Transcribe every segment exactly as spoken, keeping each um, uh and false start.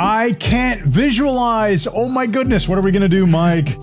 I can't visualize. Oh my goodness. What are we going to do, Mike?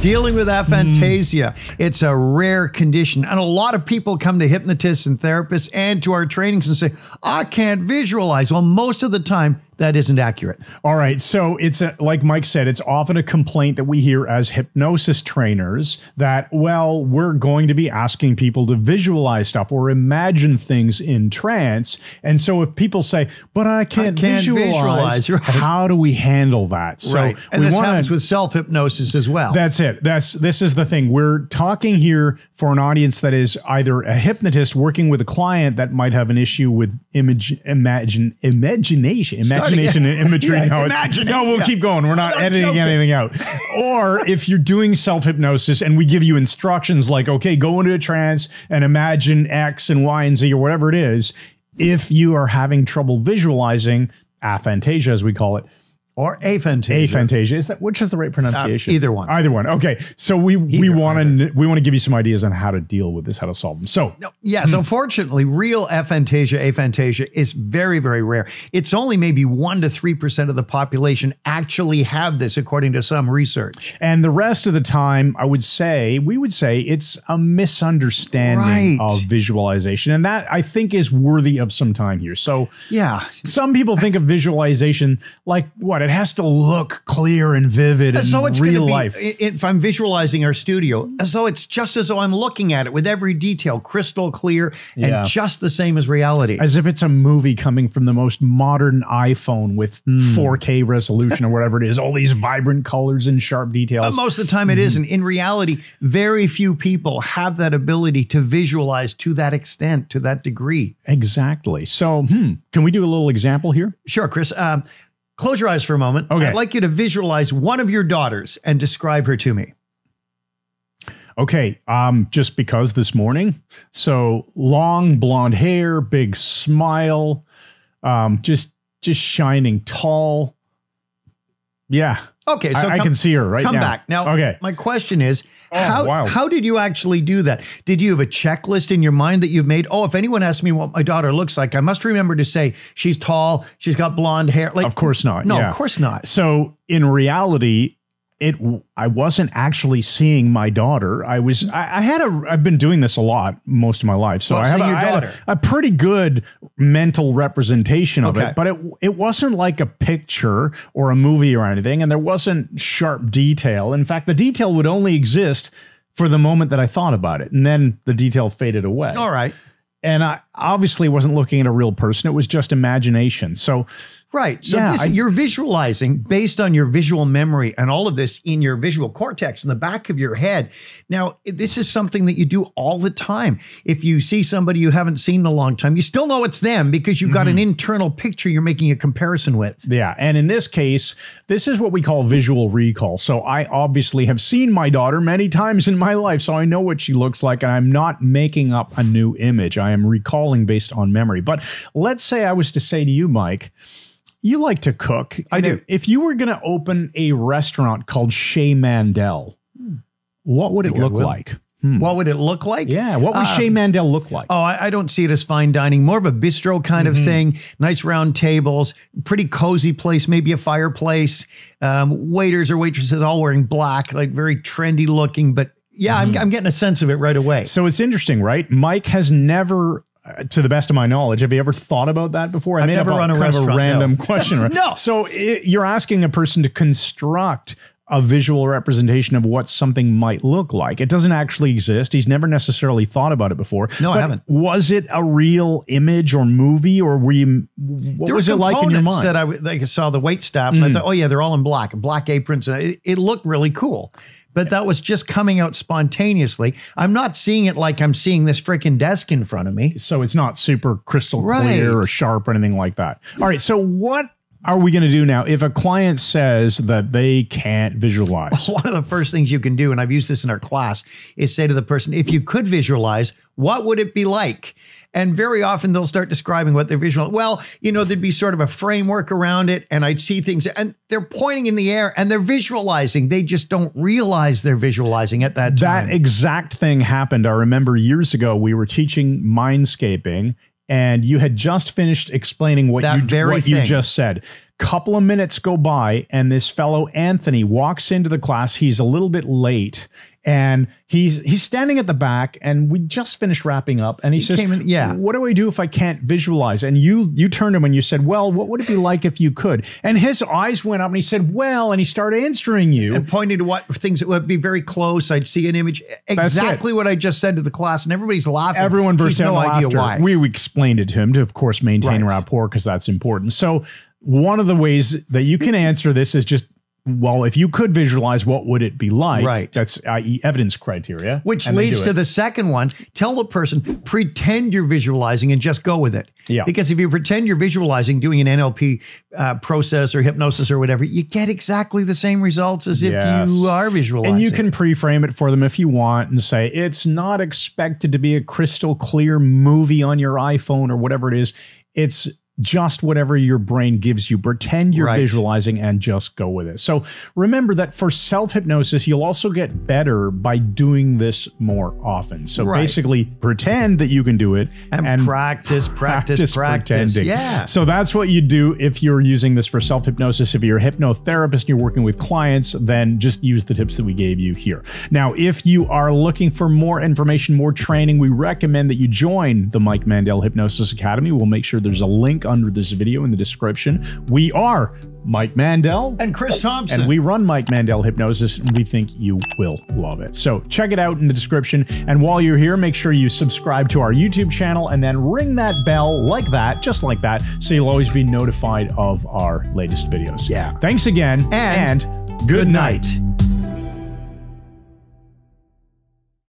Dealing with aphantasia, mm. It's a rare condition. And a lot of people come to hypnotists and therapists and to our trainings and say, I can't visualize. Well, most of the time, that isn't accurate. All right. So it's a, like Mike said, it's often a complaint that we hear as hypnosis trainers that, well, we're going to be asking people to visualize stuff or imagine things in trance. And so if people say, but I can't, I can't visualize, visualize right. How do we handle that? So right. And we this wanna, happens with self-hypnosis as well. That's it. That's This is the thing. We're talking here for an audience that is either a hypnotist working with a client that might have an issue with image, imagine, imagination, imagination. Imagination and imagery. Yeah, no, it's, no, we'll yeah. keep going. We're not I'm editing joking. anything out. Or if you're doing self-hypnosis and we give you instructions like, okay, go into a trance and imagine X and Y and Z or whatever it is. If you are having trouble visualizing, aphantasia, as we call it, or aphantasia. Aphantasia is that which is the right pronunciation? Uh, either one. Either one. Okay. So we either we want to we want to give you some ideas on how to deal with this, how to solve them. So no, yes, hmm. unfortunately, real aphantasia, aphantasia is very very rare. It's only maybe one to three percent of the population actually have this, according to some research. And the rest of the time, I would say we would say it's a misunderstanding right. of visualization, and that I think is worthy of some time here. So yeah, some people think of visualization like what it. It has to look clear and vivid in so real be, life. If I'm visualizing our studio, so it's just as though I'm looking at it with every detail, crystal clear, and yeah. just the same as reality. As if it's a movie coming from the most modern iPhone with mm. four K resolution or whatever it is, all these vibrant colors and sharp details. But most of the time it mm. isn't. In reality, very few people have that ability to visualize to that extent, to that degree. Exactly. So hmm, can we do a little example here? Sure, Chris. Um, Close your eyes for a moment. Okay. I'd like you to visualize one of your daughters and describe her to me. Okay. Um, just because this morning. So long blonde hair, big smile, um, just just shining tall. Yeah. Okay. So I, I come, can see her right come now. Come back. Now, okay. My question is, oh, how, wow. how did you actually do that? Did you have a checklist in your mind that you've made? Oh, if anyone asks me what my daughter looks like, I must remember to say she's tall. She's got blonde hair. Like, of course not. No, yeah. of course not. So in reality, it, I wasn't actually seeing my daughter. I was, I, I had a, I've been doing this a lot most of my life. So well, I have, a, your daughter. I have a, a pretty good mental representation of okay. it, but it, it wasn't like a picture or a movie or anything. And there wasn't sharp detail. In fact, the detail would only exist for the moment that I thought about it. And then the detail faded away. All right. And I obviously wasn't looking at a real person. It was just imagination. So Right. So yeah, this, I, you're visualizing based on your visual memory and all of this in your visual cortex in the back of your head. Now, this is something that you do all the time. If you see somebody you haven't seen in a long time, you still know it's them because you've got mm-hmm. an internal picture you're making a comparison with. Yeah. And in this case, this is what we call visual recall. So I obviously have seen my daughter many times in my life, so I know what she looks like and I'm not making up a new image. I am recalling based on memory. But let's say I was to say to you, Mike, you like to cook. I do. If you were going to open a restaurant called Chez Mandel, what would it look like? Hmm. What would it look like? Yeah. What would um, Chez Mandel look like? Oh, I, I don't see it as fine dining. More of a bistro kind mm-hmm. of thing. Nice round tables. Pretty cozy place. Maybe a fireplace. Um, waiters or waitresses all wearing black. Like very trendy looking. But yeah, mm-hmm. I'm, I'm getting a sense of it right away. So it's interesting, right? Mike has never... Uh, to the best of my knowledge, have you ever thought about that before? I I've made never up run a, kind of a random no. question. Right? No. So it, you're asking a person to construct a visual representation of what something might look like. It doesn't actually exist. He's never necessarily thought about it before. No, but I haven't. Was it a real image or movie, or were you, what there was it like in your mind? That I, like I saw the waitstaff, mm. and I thought, oh yeah, they're all in black, black aprons, and it, it looked really cool. But that was just coming out spontaneously. I'm not seeing it like I'm seeing this freaking desk in front of me. So it's not super crystal right. clear or sharp or anything like that. All right. So what are we going to do now if a client says that they can't visualize? One of the first things you can do, and I've used this in our class, is say to the person, if you could visualize, what would it be like? And very often they'll start describing what they're visual. Well, you know, there'd be sort of a framework around it and I'd see things and they're pointing in the air and they're visualizing. They just don't realize they're visualizing at that time. That exact thing happened. I remember years ago, we were teaching mindscaping and you had just finished explaining what, that you, very what you just said. Couple of minutes go by and this fellow Anthony walks into the class. He's a little bit late and he's he's standing at the back, and we just finished wrapping up, and he, he says, in, yeah, what do I do if I can't visualize? And you you turned him and you said, well, what would it be like if you could? And his eyes went up and he said, well, and he started answering you. And pointing to what things that would be very close. I'd see an image. Exactly what I just said to the class, and everybody's laughing. Everyone burst out laughter. No idea why. We, we explained it to him to, of course, maintain right. rapport, because that's important. So one of the ways that you can answer this is just, well, if you could visualize, what would it be like? Right. That's that is evidence criteria. Which leads to the second one. Tell the person, pretend you're visualizing and just go with it. Yeah. Because if you pretend you're visualizing doing an N L P uh, process or hypnosis or whatever, you get exactly the same results as yes. if you are visualizing. And you can pre-frame it for them if you want and say, it's not expected to be a crystal clear movie on your iPhone or whatever it is. It's just whatever your brain gives you. Pretend you're right. visualizing and just go with it. So remember that for self-hypnosis, you'll also get better by doing this more often. So right. basically pretend that you can do it. And, and practice, practice, practice, practice. Pretending. Yeah. So that's what you do if you're using this for self-hypnosis. If you're a hypnotherapist and you're working with clients, then just use the tips that we gave you here. Now, if you are looking for more information, more training, we recommend that you join the Mike Mandel Hypnosis Academy. We'll make sure there's a link under this video in the description. We are Mike Mandel and Chris Thompson, and we run Mike Mandel Hypnosis, and we think you will love it. So check it out in the description. And while you're here, make sure you subscribe to our YouTube channel and then ring that bell like that, just like that, so you'll always be notified of our latest videos. Yeah. Thanks again, and, and good night. night.